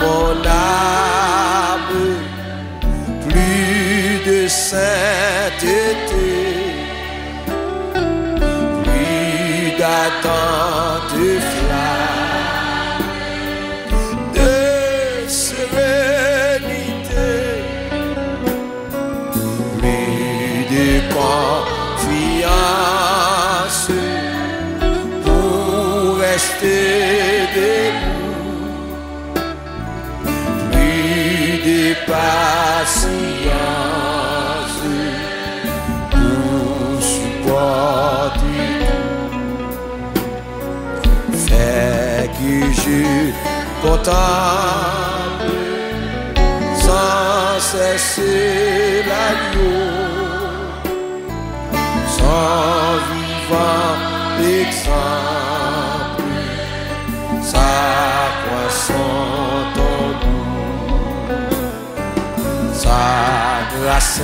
mon âme, plus de sainteté, plus d'attente flamme, de sérénité, plus de confiance pour rester debout. Patience pour supporter, fais que je contemple sans cesser l'agneau, sans vivant exemple, sa croissance. Sa grâce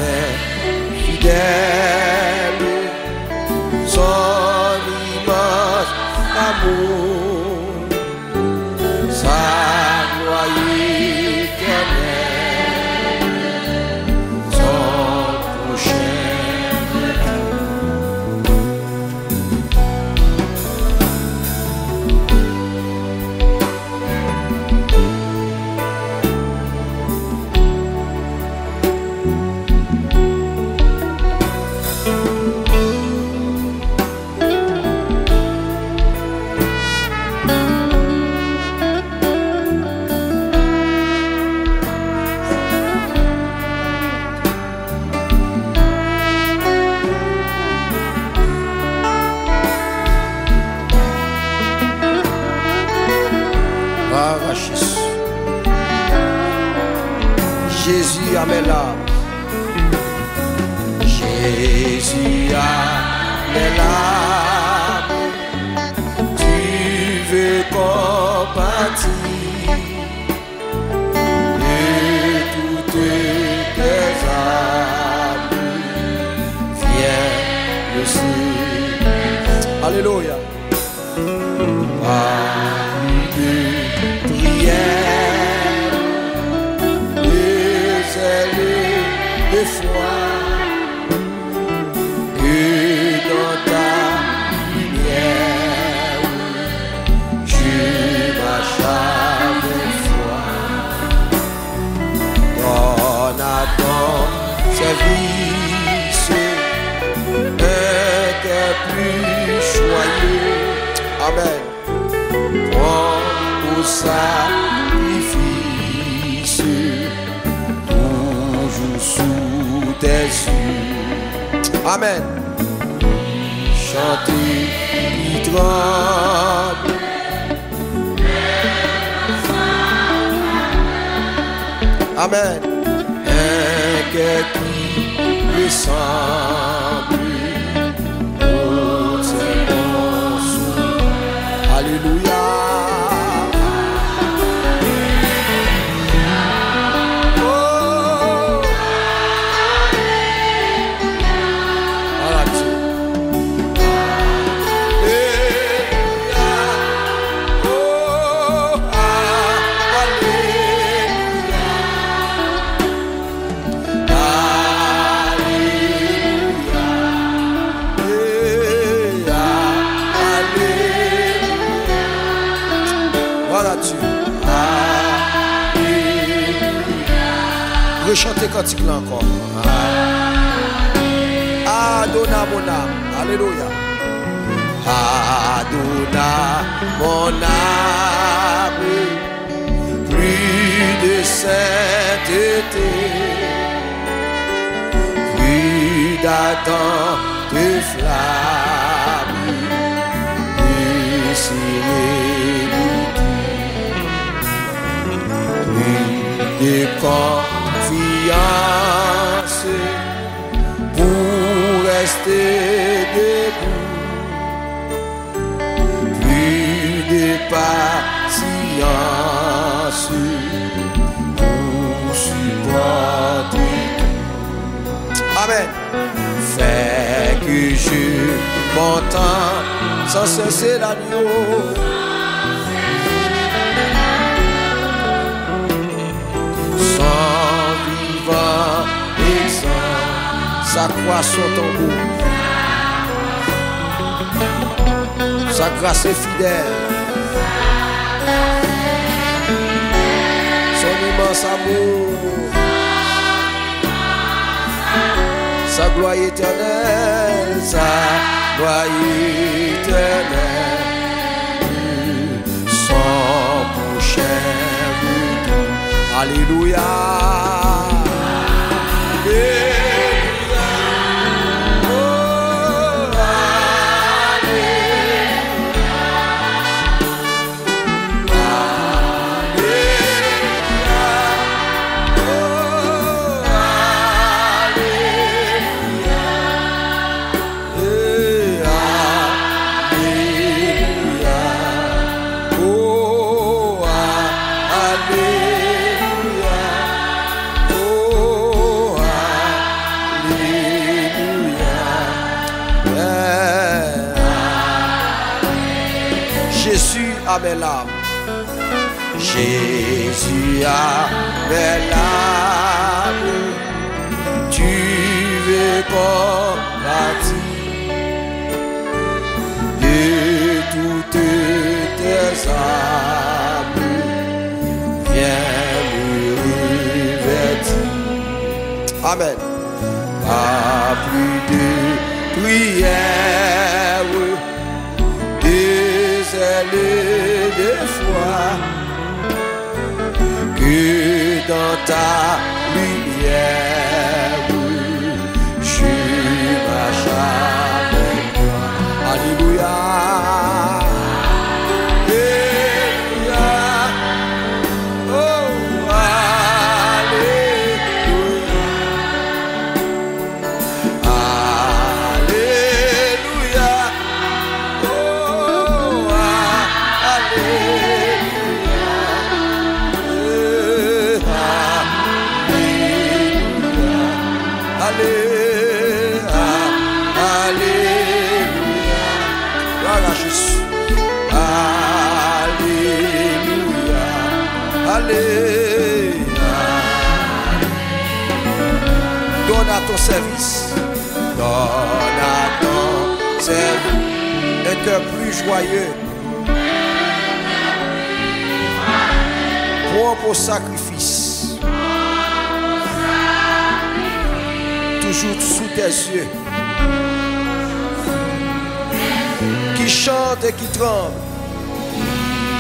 fidèle, son immense amour, sa loyauté éternelle, son prochain amour. Jésus à mes larmes, Jésus à mes larmes, tu veux compatir de toutes tes âmes, viens le Seigneur. Alléluia. Des fois que dans ta lumière je marche avec foi, on attend service, un cœur plus joyeux. Amen. Prends pour sacrifice toujours sous tes yeux. Amen. Chanter qui tremble, amen. Un cœur qui ressemble au bon sourire. Alléluia. Chanter cantique là encore. Adonai mon âme, alléluia. Adonai mon âme, plus de sainteté, plus d'attente de flamme, de sérénité, plus de corps. Pour rester debout, plus de patience pour supporter. Amen. Fais que je m'entends sans cesser l'agneau, sa croix sont en vous. Sa grâce est fidèle. Son immense amour. Sa gloire éternelle. Sa gloire éternelle. Son mon cher. Alléluia. Jésus a bel âme, tu veux qu'on bâtit de toutes tes âmes, viens me revêtir. Amen. Pas plus de prière, des ailes de foi que dans ta lumière je marche avec toi. Alléluia. Ton service, donne à ton service un cœur plus joyeux, propre au sacrifice, toujours sous tes yeux, qui chante et qui tremble,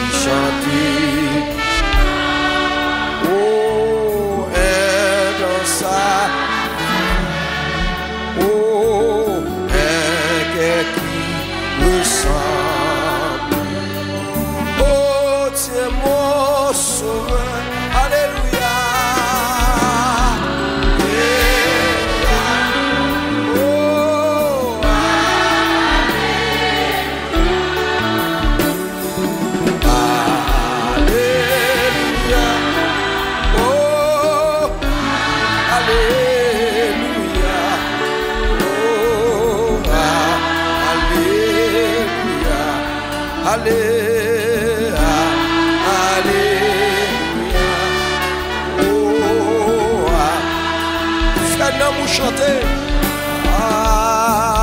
qui chante, oh, et dans sa oh, tu es mon sauveur. Chanter. Ah,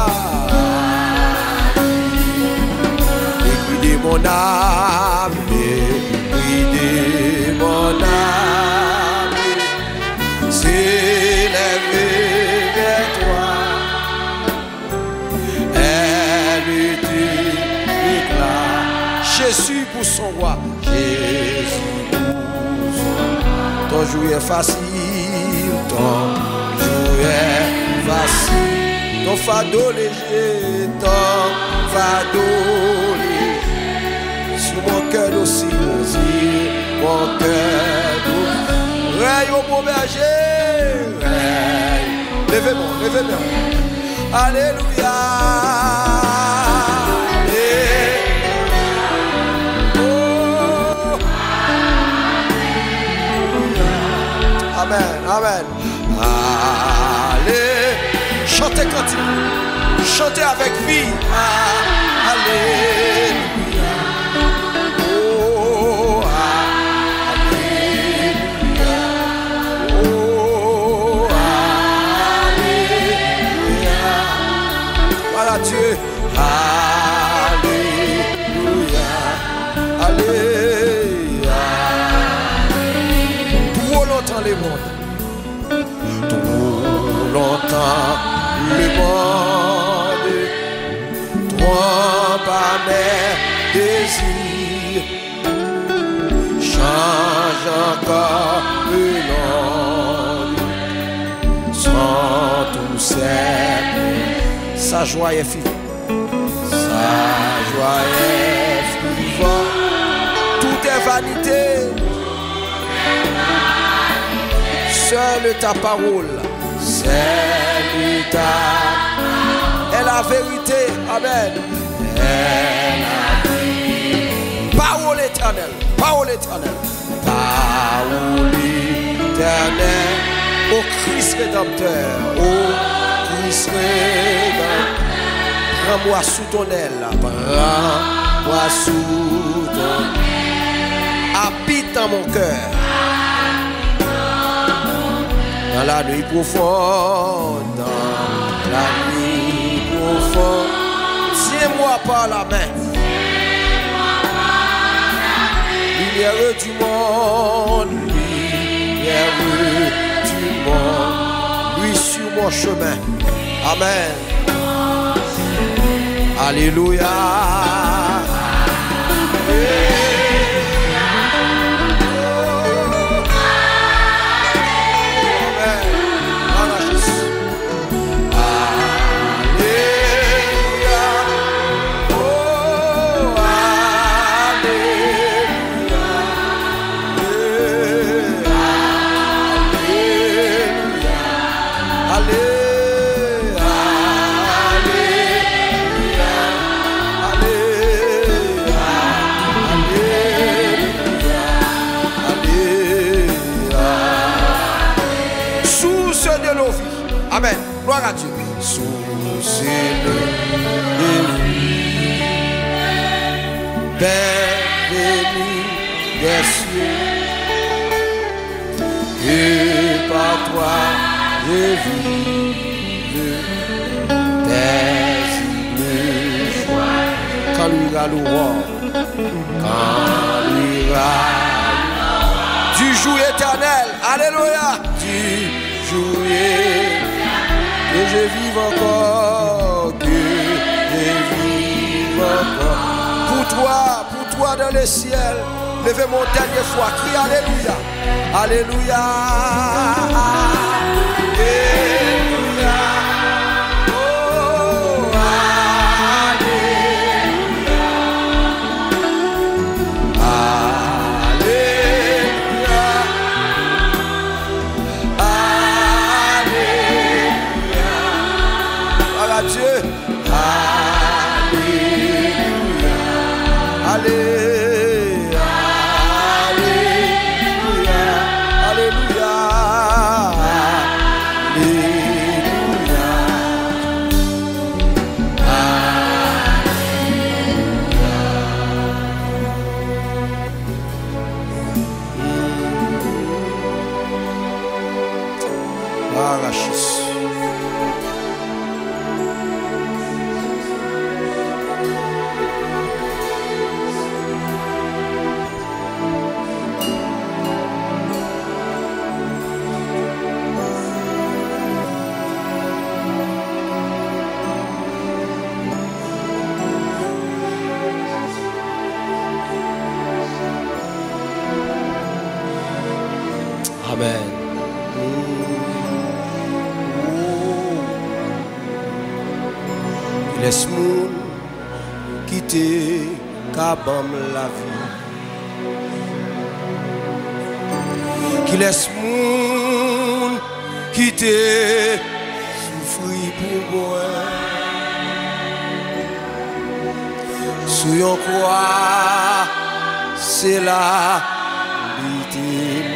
débridez mon âme, débridez mon âme, s'élève vers toi, elle t'éclate. Jésus pour son roi, Jésus pour son roi, ton jour est facile, ton facile, ton fardeau léger, ton fardeau léger. Sur mon cœur aussi, mon cœur. Raye au bon berger, raye. Levez-moi, levez-moi. Alléluia. Oh. Amen, amen. Allez, chantez continue, chantez avec vie. Alléluia. Oh, alléluia. Oh, alléluia. le monde, trompe à mes désirs, change encore le monde, sans tout cesse, sa joie est finie, sa joie est vivante, tout est vanité. Seule ta parole, c'est ta, est la vérité, amen. Parole éternelle, parole éternelle, parole éternelle, ô Christ rédempteur, ô Christ rédempteur, prends-moi sous ton aile, prends-moi sous ton aile, habite dans mon cœur. Dans la nuit profonde, dans la nuit profonde, tiens-moi par la main, lumière du monde, lumière du monde, lui sur mon chemin, amen. Alléluia. Gloire à Dieu. Sous ses lumières, bienvenue des cieux, que par toi je vive, tes îles joyeuses. Quand l'ira l'aurore, quand l'ira du jour éternel, alléluia, du jour éternel. Que je vive encore, que je vive encore. Pour toi dans le ciel, levez mon dernier fois, crie alléluia, alléluia, alléluia. La vie qui laisse moun quitter souffrir pour moi sous yon croix c'est la vie.